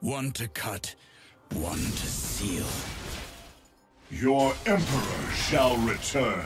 One to cut, one to seal. Your Emperor shall return.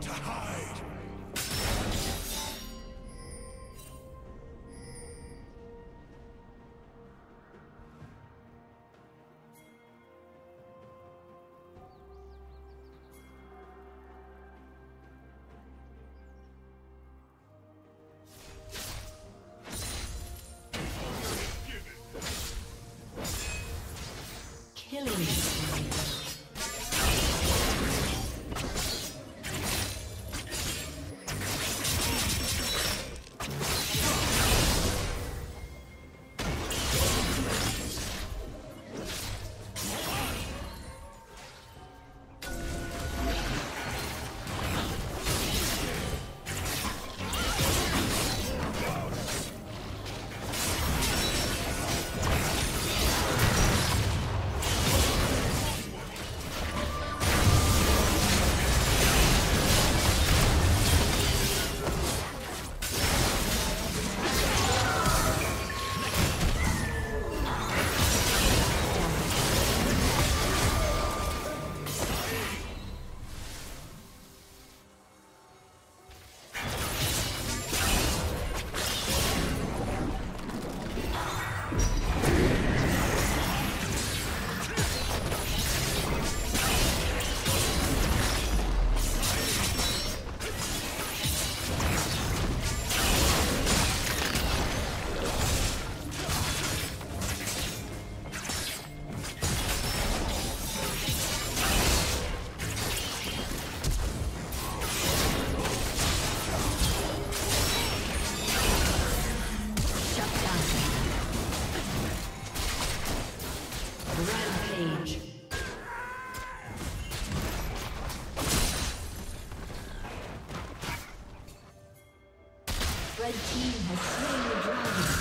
to hide. Red team has slain the dragon.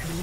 Blue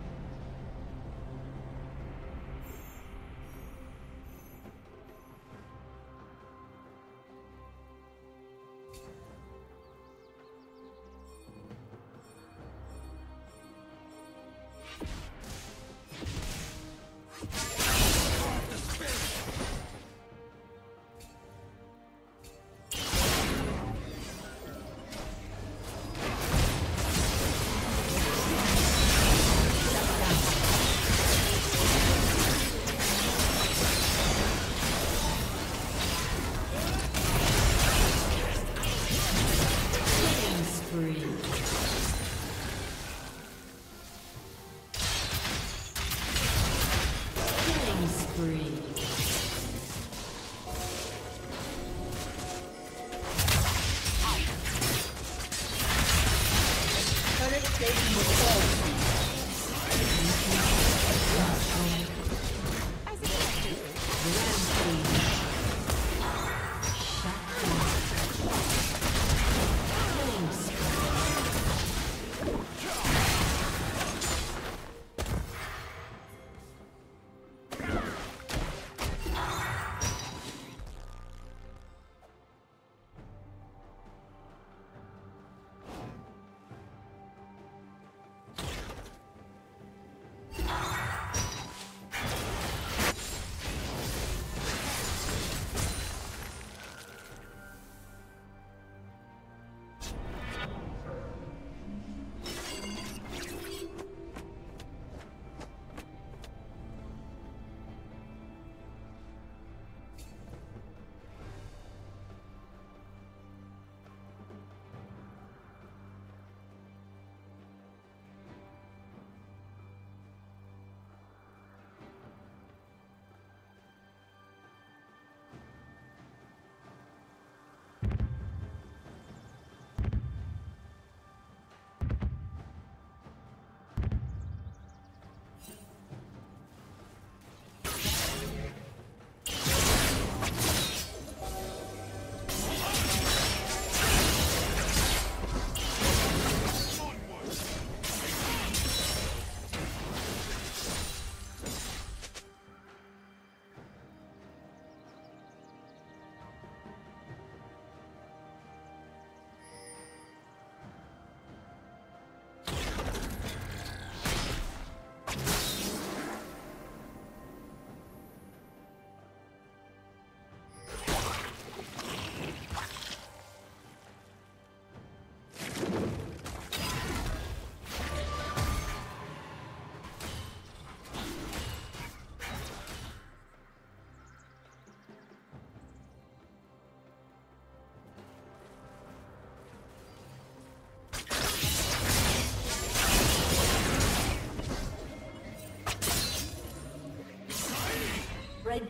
Red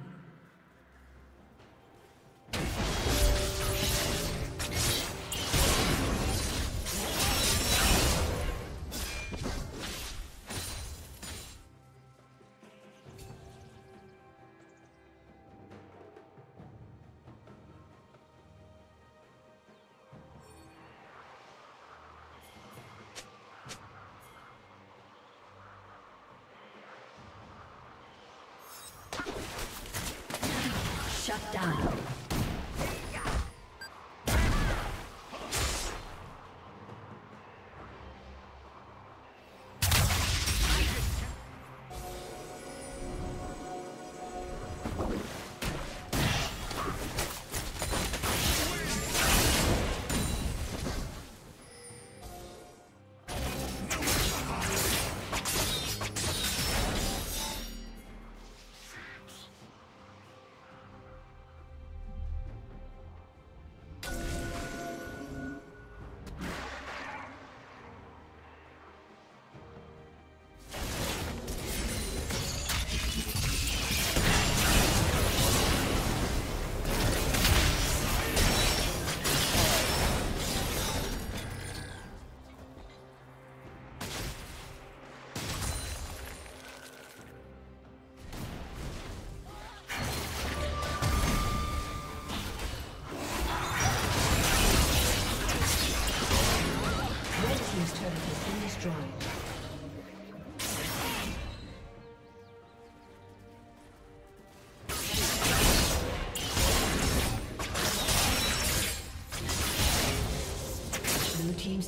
Shut down. Team's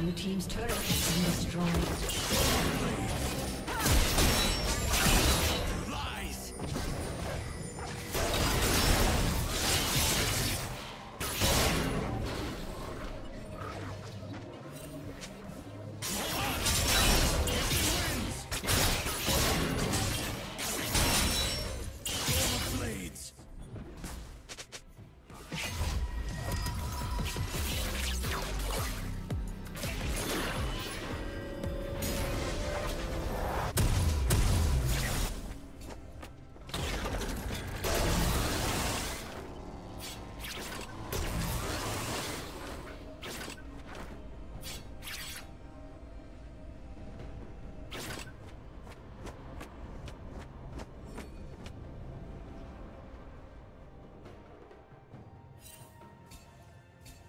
Blue team's turret has been destroyed.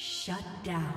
Shut down. Yeah.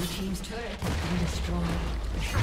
Blue team's turret has been destroyed.